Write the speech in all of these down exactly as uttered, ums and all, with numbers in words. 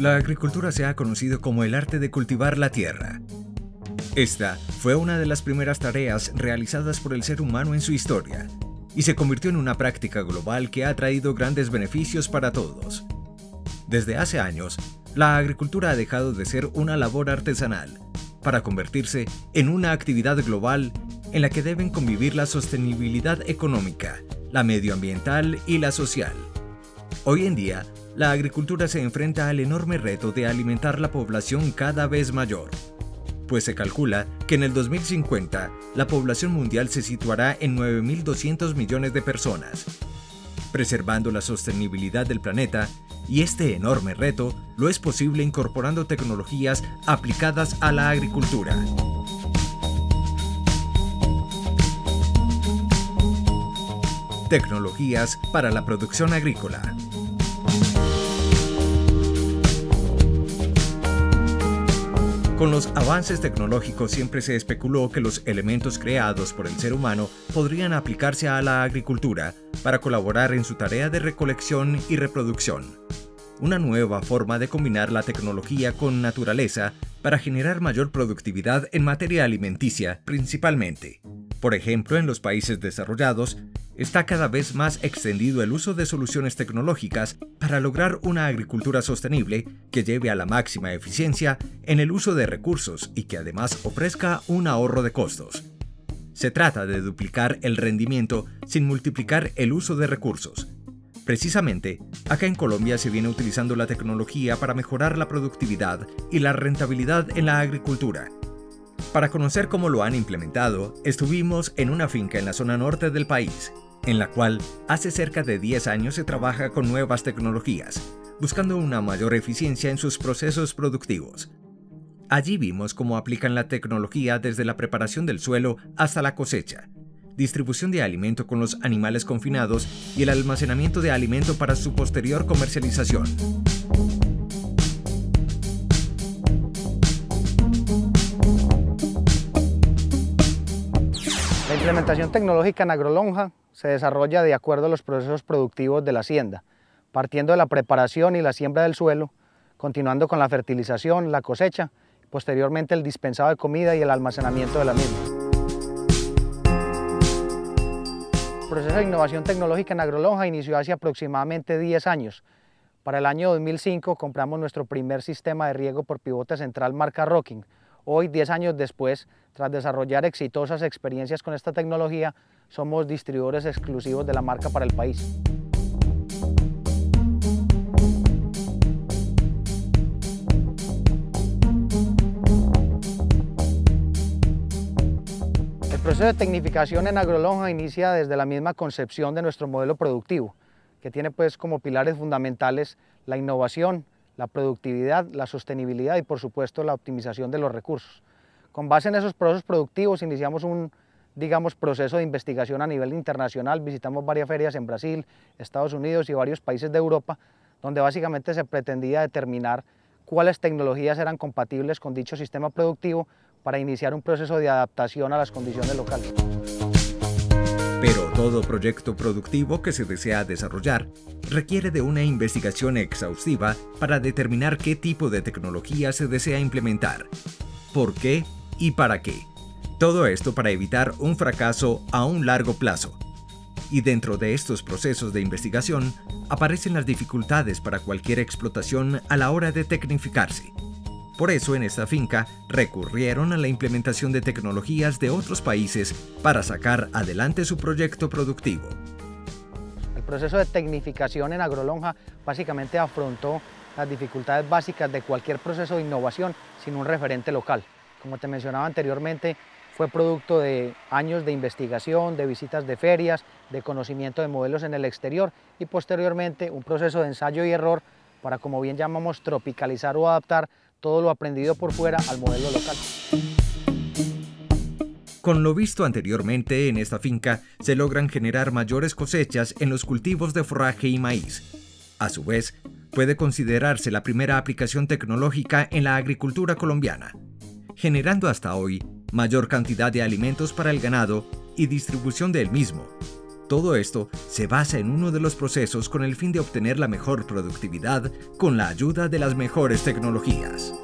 La agricultura se ha conocido como el arte de cultivar la tierra. Esta fue una de las primeras tareas realizadas por el ser humano en su historia, y se convirtió en una práctica global que ha traído grandes beneficios para todos. Desde hace años, la agricultura ha dejado de ser una labor artesanal, para convertirse en una actividad global en la que deben convivir la sostenibilidad económica, la medioambiental y la social. Hoy en día, la agricultura se enfrenta al enorme reto de alimentar la población cada vez mayor, pues se calcula que en el dos mil cincuenta la población mundial se situará en nueve mil doscientos millones de personas. Preservando la sostenibilidad del planeta, y este enorme reto lo es posible incorporando tecnologías aplicadas a la agricultura. Tecnologías para la producción agrícola. Con los avances tecnológicos siempre se especuló que los elementos creados por el ser humano podrían aplicarse a la agricultura para colaborar en su tarea de recolección y reproducción. Una nueva forma de combinar la tecnología con naturaleza para generar mayor productividad en materia alimenticia, principalmente. Por ejemplo, en los países desarrollados, está cada vez más extendido el uso de soluciones tecnológicas para lograr una agricultura sostenible que lleve a la máxima eficiencia en el uso de recursos y que además ofrezca un ahorro de costos. Se trata de duplicar el rendimiento sin multiplicar el uso de recursos. Precisamente, acá en Colombia se viene utilizando la tecnología para mejorar la productividad y la rentabilidad en la agricultura. Para conocer cómo lo han implementado, estuvimos en una finca en la zona norte del país, en la cual hace cerca de diez años se trabaja con nuevas tecnologías, buscando una mayor eficiencia en sus procesos productivos. Allí vimos cómo aplican la tecnología desde la preparación del suelo hasta la cosecha, distribución de alimento con los animales confinados y el almacenamiento de alimento para su posterior comercialización. La implementación tecnológica en Agrolonja se desarrolla de acuerdo a los procesos productivos de la hacienda, partiendo de la preparación y la siembra del suelo, continuando con la fertilización, la cosecha, posteriormente el dispensado de comida y el almacenamiento de la misma. El proceso de innovación tecnológica en Agrolonja inició hace aproximadamente diez años. Para el año dos mil cinco compramos nuestro primer sistema de riego por pivote central marca Rocking. Hoy, diez años después, tras desarrollar exitosas experiencias con esta tecnología, somos distribuidores exclusivos de la marca para el país. El proceso de tecnificación en Agrolonja inicia desde la misma concepción de nuestro modelo productivo, que tiene pues como pilares fundamentales la innovación, la productividad, la sostenibilidad y, por supuesto, la optimización de los recursos. Con base en esos procesos productivos iniciamos un, digamos, proceso de investigación a nivel internacional. Visitamos varias ferias en Brasil, Estados Unidos y varios países de Europa, donde básicamente se pretendía determinar cuáles tecnologías eran compatibles con dicho sistema productivo para iniciar un proceso de adaptación a las condiciones locales. Pero todo proyecto productivo que se desea desarrollar requiere de una investigación exhaustiva para determinar qué tipo de tecnología se desea implementar, por qué y para qué. Todo esto para evitar un fracaso a un largo plazo. Y dentro de estos procesos de investigación aparecen las dificultades para cualquier explotación a la hora de tecnificarse. Por eso en esta finca recurrieron a la implementación de tecnologías de otros países para sacar adelante su proyecto productivo. El proceso de tecnificación en Agrolonja básicamente afrontó las dificultades básicas de cualquier proceso de innovación sin un referente local. Como te mencionaba anteriormente, fue producto de años de investigación, de visitas de ferias, de conocimiento de modelos en el exterior y posteriormente un proceso de ensayo y error para, como bien llamamos, tropicalizar o adaptar todo lo aprendido por fuera al modelo local. Con lo visto anteriormente, en esta finca se logran generar mayores cosechas en los cultivos de forraje y maíz. A su vez, puede considerarse la primera aplicación tecnológica en la agricultura colombiana, generando hasta hoy mayor cantidad de alimentos para el ganado y distribución del mismo, Todo esto se basa en uno de los procesos con el fin de obtener la mejor productividad con la ayuda de las mejores tecnologías.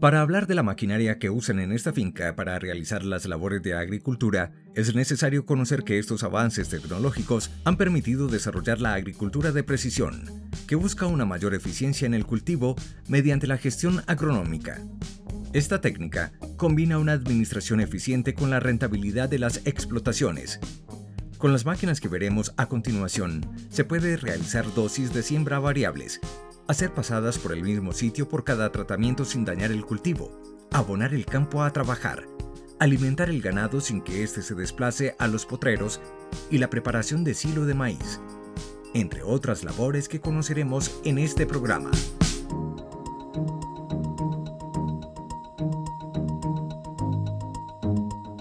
Para hablar de la maquinaria que usan en esta finca para realizar las labores de agricultura, es necesario conocer que estos avances tecnológicos han permitido desarrollar la agricultura de precisión, que busca una mayor eficiencia en el cultivo mediante la gestión agronómica. Esta técnica combina una administración eficiente con la rentabilidad de las explotaciones. Con las máquinas que veremos a continuación, se puede realizar dosis de siembra variables, hacer pasadas por el mismo sitio por cada tratamiento sin dañar el cultivo, abonar el campo a trabajar, alimentar el ganado sin que éste se desplace a los potreros y la preparación de silo de maíz, entre otras labores que conoceremos en este programa.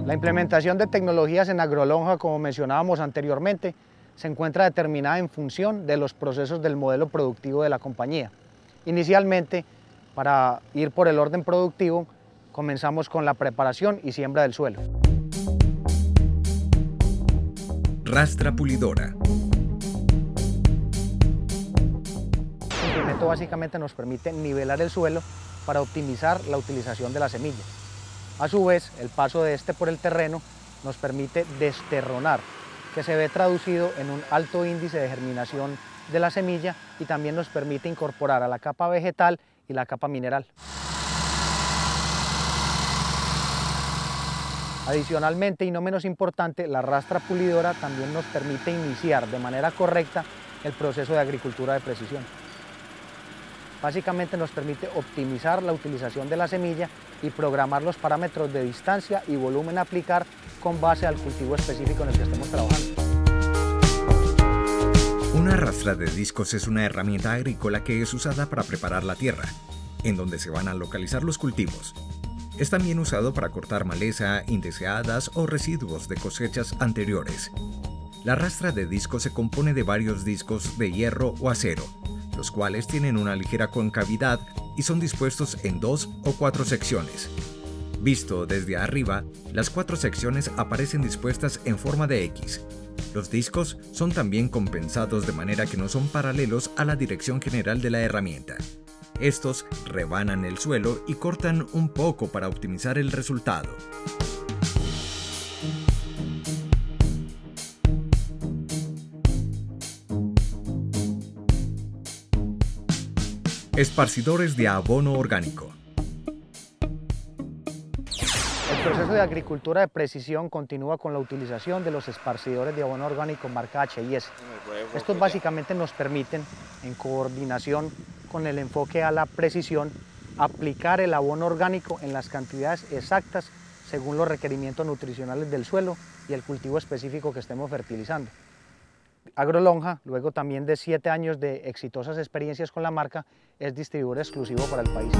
La implementación de tecnologías en Agrolonja, como mencionábamos anteriormente, se encuentra determinada en función de los procesos del modelo productivo de la compañía. Inicialmente, para ir por el orden productivo, comenzamos con la preparación y siembra del suelo. Rastra pulidora. Este instrumento básicamente nos permite nivelar el suelo para optimizar la utilización de la semilla. A su vez, el paso de este por el terreno nos permite desterronar, que se ve traducido en un alto índice de germinación de la semilla y también nos permite incorporar a la capa vegetal y la capa mineral. Adicionalmente, y no menos importante, la rastra pulidora también nos permite iniciar de manera correcta el proceso de agricultura de precisión. Básicamente nos permite optimizar la utilización de la semilla y programar los parámetros de distancia y volumen a aplicar con base al cultivo específico en el que estemos trabajando. Una rastra de discos es una herramienta agrícola que es usada para preparar la tierra, en donde se van a localizar los cultivos. Es también usado para cortar maleza, indeseadas o residuos de cosechas anteriores. La rastra de discos se compone de varios discos de hierro o acero, los cuales tienen una ligera concavidad y son dispuestos en dos o cuatro secciones. Visto desde arriba, las cuatro secciones aparecen dispuestas en forma de X. Los discos son también compensados de manera que no son paralelos a la dirección general de la herramienta. Estos rebanan el suelo y cortan un poco para optimizar el resultado. Esparcidores de abono orgánico. El proceso de agricultura de precisión continúa con la utilización de los esparcidores de abono orgánico marca H y S. Estos básicamente nos permiten, en coordinación con el enfoque a la precisión, aplicar el abono orgánico en las cantidades exactas según los requerimientos nutricionales del suelo y el cultivo específico que estemos fertilizando. Agrolonja, luego también de siete años de exitosas experiencias con la marca, es distribuidor exclusivo para el país.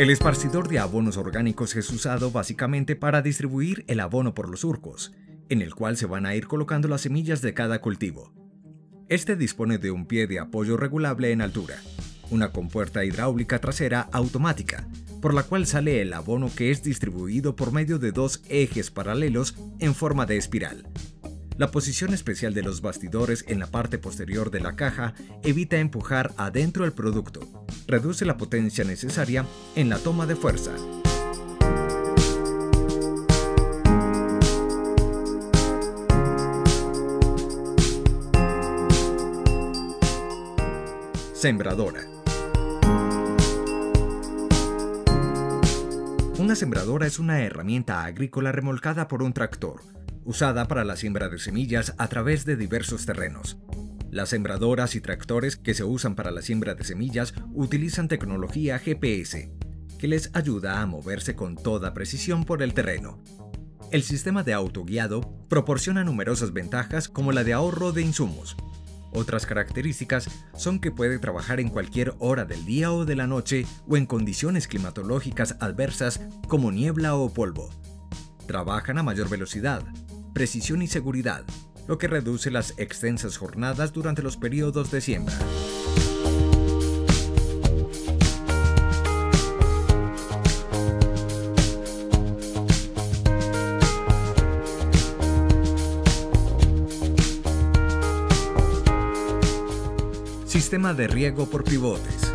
El esparcidor de abonos orgánicos es usado básicamente para distribuir el abono por los surcos, en el cual se van a ir colocando las semillas de cada cultivo. Este dispone de un pie de apoyo regulable en altura, una compuerta hidráulica trasera automática, por la cual sale el abono que es distribuido por medio de dos ejes paralelos en forma de espiral. La posición especial de los bastidores en la parte posterior de la caja evita empujar adentro el producto, reduce la potencia necesaria en la toma de fuerza. Sembradora. Una sembradora es una herramienta agrícola remolcada por un tractor, usada para la siembra de semillas a través de diversos terrenos. Las sembradoras y tractores que se usan para la siembra de semillas utilizan tecnología G P S, que les ayuda a moverse con toda precisión por el terreno. El sistema de autoguiado proporciona numerosas ventajas como la de ahorro de insumos. Otras características son que puede trabajar en cualquier hora del día o de la noche o en condiciones climatológicas adversas como niebla o polvo. Trabajan a mayor velocidad, precisión y seguridad, lo que reduce las extensas jornadas durante los periodos de siembra. Sistema de riego por pivotes.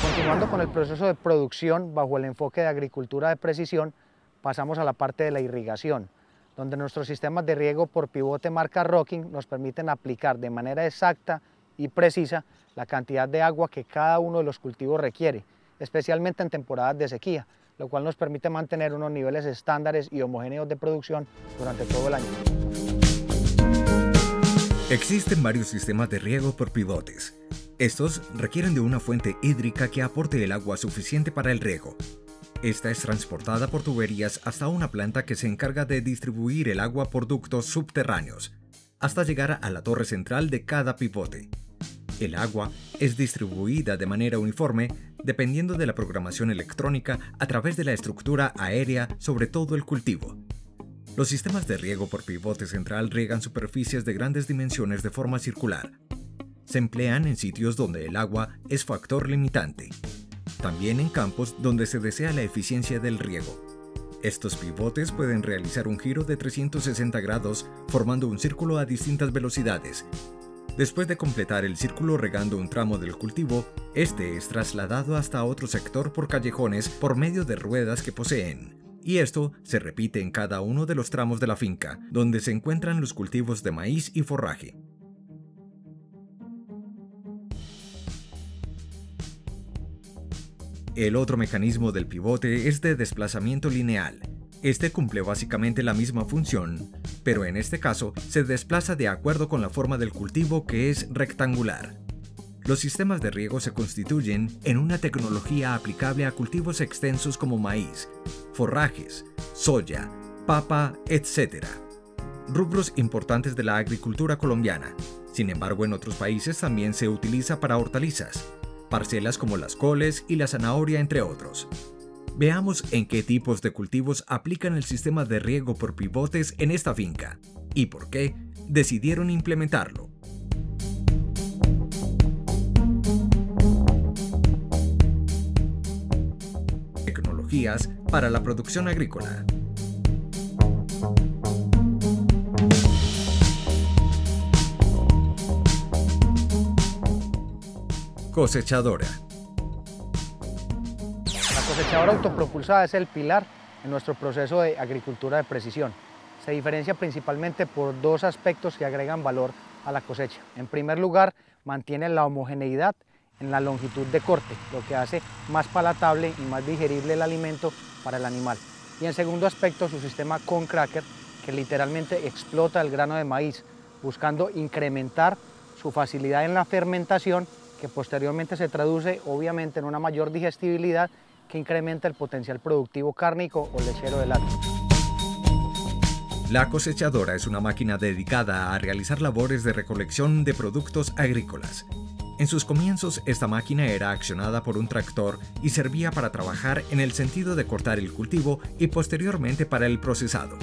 Continuando con el proceso de producción bajo el enfoque de agricultura de precisión, pasamos a la parte de la irrigación, donde nuestros sistemas de riego por pivote marca Rocking nos permiten aplicar de manera exacta y precisa la cantidad de agua que cada uno de los cultivos requiere, especialmente en temporadas de sequía, lo cual nos permite mantener unos niveles estándares y homogéneos de producción durante todo el año. Existen varios sistemas de riego por pivotes. Estos requieren de una fuente hídrica que aporte el agua suficiente para el riego. Esta es transportada por tuberías hasta una planta que se encarga de distribuir el agua por ductos subterráneos, hasta llegar a la torre central de cada pivote. El agua es distribuida de manera uniforme dependiendo de la programación electrónica a través de la estructura aérea sobre todo el cultivo. Los sistemas de riego por pivote central riegan superficies de grandes dimensiones de forma circular. Se emplean en sitios donde el agua es factor limitante. También en campos donde se desea la eficiencia del riego. Estos pivotes pueden realizar un giro de trescientos sesenta grados formando un círculo a distintas velocidades. Después de completar el círculo regando un tramo del cultivo, este es trasladado hasta otro sector por callejones por medio de ruedas que poseen. Y esto se repite en cada uno de los tramos de la finca, donde se encuentran los cultivos de maíz y forraje. El otro mecanismo del pivote es de desplazamiento lineal. Este cumple básicamente la misma función, pero en este caso se desplaza de acuerdo con la forma del cultivo, que es rectangular. Los sistemas de riego se constituyen en una tecnología aplicable a cultivos extensos como maíz, forrajes, soya, papa, etcétera. Rubros importantes de la agricultura colombiana. Sin embargo, en otros países también se utiliza para hortalizas, parcelas como las coles y la zanahoria, entre otros. Veamos en qué tipos de cultivos aplican el sistema de riego por pivotes en esta finca y por qué decidieron implementarlo. Tecnologías para la producción agrícola. Cosechadora. La cosechadora autopropulsada es el pilar en nuestro proceso de agricultura de precisión. Se diferencia principalmente por dos aspectos que agregan valor a la cosecha. En primer lugar, mantiene la homogeneidad en la longitud de corte, lo que hace más palatable y más digerible el alimento para el animal. Y en segundo aspecto, su sistema con cracker, que literalmente explota el grano de maíz, buscando incrementar su facilidad en la fermentación, que posteriormente se traduce obviamente en una mayor digestibilidad que incrementa el potencial productivo cárnico o lechero del animal. La cosechadora es una máquina dedicada a realizar labores de recolección de productos agrícolas. En sus comienzos, esta máquina era accionada por un tractor y servía para trabajar en el sentido de cortar el cultivo y posteriormente para el procesado.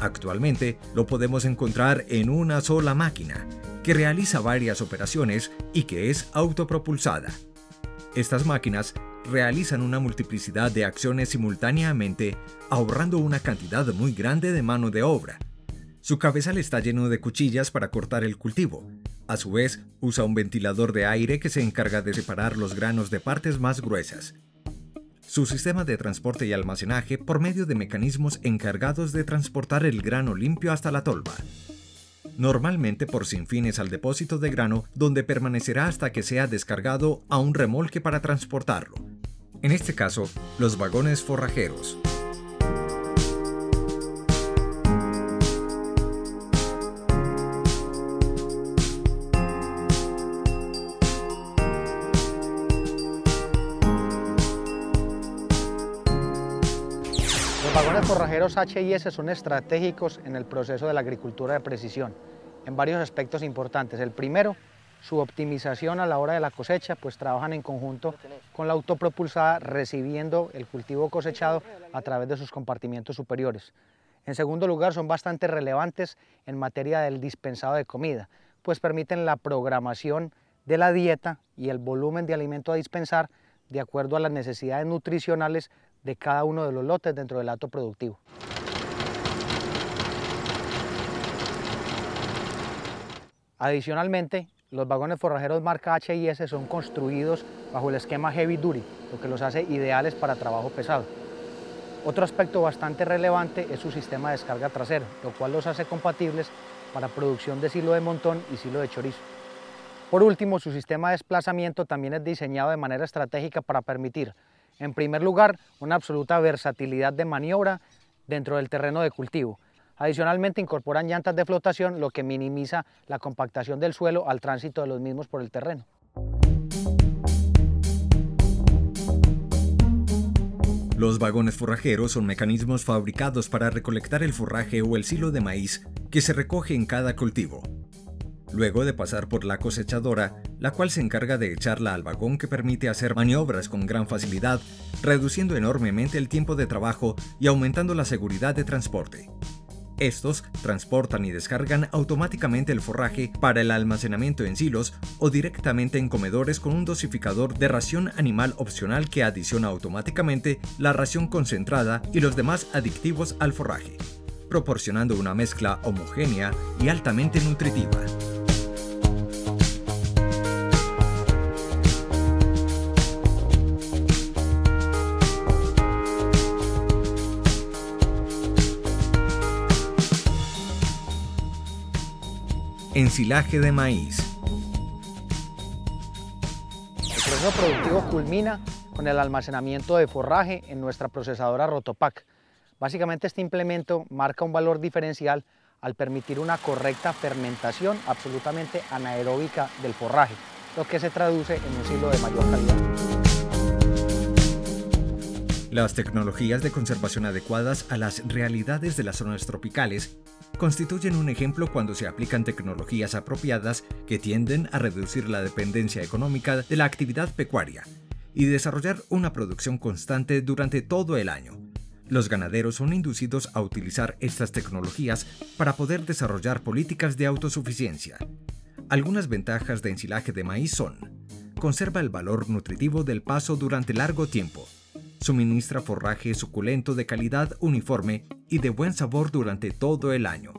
Actualmente lo podemos encontrar en una sola máquina, que realiza varias operaciones y que es autopropulsada. Estas máquinas realizan una multiplicidad de acciones simultáneamente, ahorrando una cantidad muy grande de mano de obra. Su cabezal está lleno de cuchillas para cortar el cultivo. A su vez, usa un ventilador de aire que se encarga de separar los granos de partes más gruesas. Su sistema de transporte y almacenaje por medio de mecanismos encargados de transportar el grano limpio hasta la tolva. Normalmente por sinfines al depósito de grano, donde permanecerá hasta que sea descargado a un remolque para transportarlo. En este caso, los vagones forrajeros. Los vagones forrajeros H y S son estratégicos en el proceso de la agricultura de precisión, en varios aspectos importantes. El primero, su optimización a la hora de la cosecha, pues trabajan en conjunto con la autopropulsada, recibiendo el cultivo cosechado a través de sus compartimientos superiores. En segundo lugar, son bastante relevantes en materia del dispensado de comida, pues permiten la programación de la dieta y el volumen de alimento a dispensar de acuerdo a las necesidades nutricionales de cada uno de los lotes dentro del hato productivo. Adicionalmente, los vagones forrajeros marca H y S son construidos bajo el esquema heavy duty, lo que los hace ideales para trabajo pesado. Otro aspecto bastante relevante es su sistema de descarga trasero, lo cual los hace compatibles para producción de silo de montón y silo de chorizo. Por último, su sistema de desplazamiento también es diseñado de manera estratégica para permitir, en primer lugar, una absoluta versatilidad de maniobra dentro del terreno de cultivo. Adicionalmente, incorporan llantas de flotación, lo que minimiza la compactación del suelo al tránsito de los mismos por el terreno. Los vagones forrajeros son mecanismos fabricados para recolectar el forraje o el silo de maíz que se recoge en cada cultivo, luego de pasar por la cosechadora, la cual se encarga de echarla al vagón, que permite hacer maniobras con gran facilidad, reduciendo enormemente el tiempo de trabajo y aumentando la seguridad de transporte. Estos transportan y descargan automáticamente el forraje para el almacenamiento en silos o directamente en comedores con un dosificador de ración animal opcional que adiciona automáticamente la ración concentrada y los demás aditivos al forraje, proporcionando una mezcla homogénea y altamente nutritiva. Ensilaje de maíz. El proceso productivo culmina con el almacenamiento de forraje en nuestra procesadora Rotopac. Básicamente, este implemento marca un valor diferencial al permitir una correcta fermentación absolutamente anaeróbica del forraje, lo que se traduce en un silo de mayor calidad. Las tecnologías de conservación adecuadas a las realidades de las zonas tropicales constituyen un ejemplo cuando se aplican tecnologías apropiadas que tienden a reducir la dependencia económica de la actividad pecuaria y desarrollar una producción constante durante todo el año. Los ganaderos son inducidos a utilizar estas tecnologías para poder desarrollar políticas de autosuficiencia. Algunas ventajas de ensilaje de maíz son: conserva el valor nutritivo del paso durante largo tiempo, suministra forraje suculento de calidad uniforme y de buen sabor durante todo el año,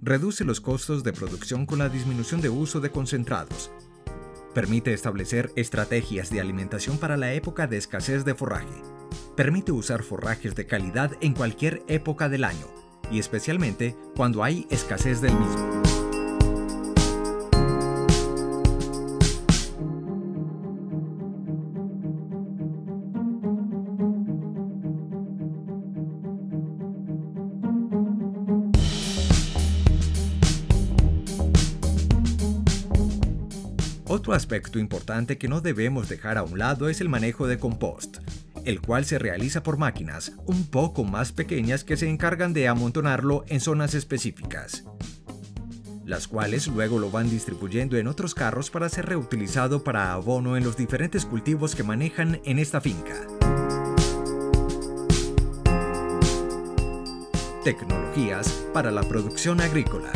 reduce los costos de producción con la disminución de uso de concentrados, permite establecer estrategias de alimentación para la época de escasez de forraje, permite usar forrajes de calidad en cualquier época del año y especialmente cuando hay escasez del mismo. Otro aspecto importante que no debemos dejar a un lado es el manejo de compost, el cual se realiza por máquinas un poco más pequeñas que se encargan de amontonarlo en zonas específicas, las cuales luego lo van distribuyendo en otros carros para ser reutilizado para abono en los diferentes cultivos que manejan en esta finca. Tecnologías para la producción agrícola.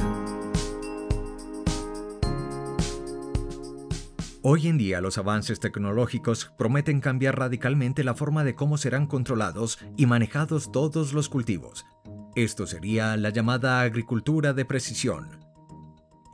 Hoy en día los avances tecnológicos prometen cambiar radicalmente la forma de cómo serán controlados y manejados todos los cultivos. Esto sería la llamada agricultura de precisión.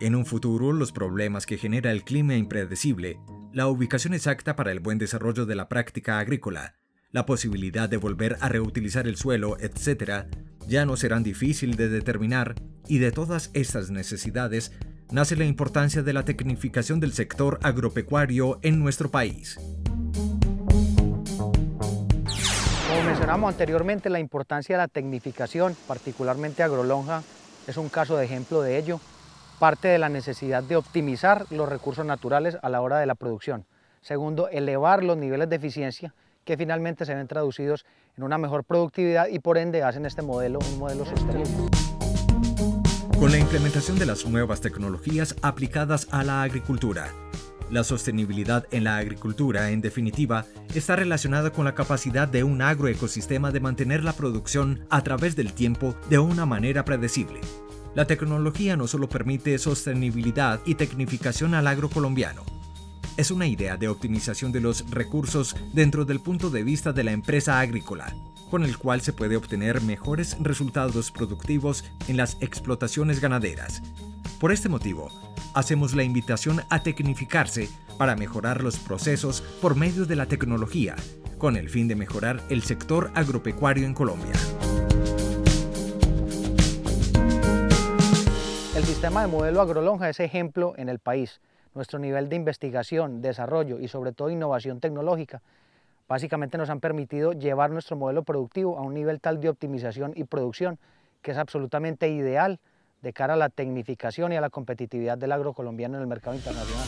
En un futuro, los problemas que genera el clima impredecible, la ubicación exacta para el buen desarrollo de la práctica agrícola, la posibilidad de volver a reutilizar el suelo, etcétera, ya no serán difíciles de determinar, y de todas estas necesidades nace la importancia de la tecnificación del sector agropecuario en nuestro país. Como mencionamos anteriormente, la importancia de la tecnificación, particularmente Agrolonja, es un caso de ejemplo de ello. Parte de la necesidad de optimizar los recursos naturales a la hora de la producción. Segundo, elevar los niveles de eficiencia, que finalmente se ven traducidos en una mejor productividad y por ende hacen este modelo un modelo sostenible. Con la implementación de las nuevas tecnologías aplicadas a la agricultura, la sostenibilidad en la agricultura, en definitiva, está relacionada con la capacidad de un agroecosistema de mantener la producción a través del tiempo de una manera predecible. La tecnología no solo permite sostenibilidad y tecnificación al agro colombiano, es una idea de optimización de los recursos dentro del punto de vista de la empresa agrícola, con el cual se puede obtener mejores resultados productivos en las explotaciones ganaderas, Por este motivo, hacemos la invitación a tecnificarse para mejorar los procesos por medio de la tecnología, con el fin de mejorar el sector agropecuario en Colombia. El sistema de modelo Agrolonja es ejemplo en el país. Nuestro nivel de investigación, desarrollo y sobre todo innovación tecnológica básicamente nos han permitido llevar nuestro modelo productivo a un nivel tal de optimización y producción que es absolutamente ideal de cara a la tecnificación y a la competitividad del agro colombiano en el mercado internacional.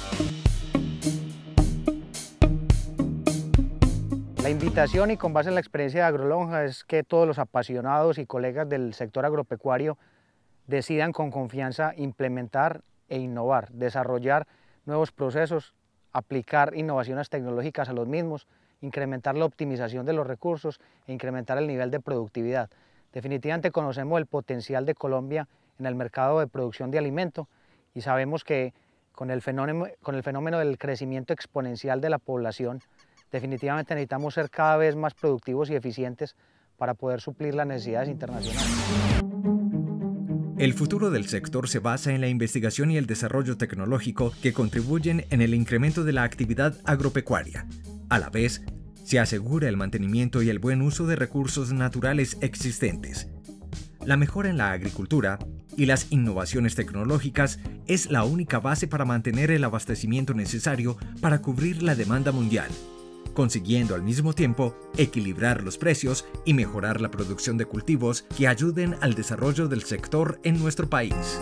La invitación y con base en la experiencia de Agrolonja es que todos los apasionados y colegas del sector agropecuario decidan con confianza implementar e innovar, desarrollar nuevos procesos, aplicar innovaciones tecnológicas a los mismos, incrementar la optimización de los recursos e incrementar el nivel de productividad. Definitivamente conocemos el potencial de Colombia en el mercado de producción de alimento y sabemos que con el fenómeno, con el fenómeno del crecimiento exponencial de la población, definitivamente necesitamos ser cada vez más productivos y eficientes para poder suplir las necesidades internacionales. El futuro del sector se basa en la investigación y el desarrollo tecnológico que contribuyen en el incremento de la actividad agropecuaria. A la vez, se asegura el mantenimiento y el buen uso de recursos naturales existentes. La mejora en la agricultura y las innovaciones tecnológicas es la única base para mantener el abastecimiento necesario para cubrir la demanda mundial, consiguiendo al mismo tiempo equilibrar los precios y mejorar la producción de cultivos que ayuden al desarrollo del sector en nuestro país.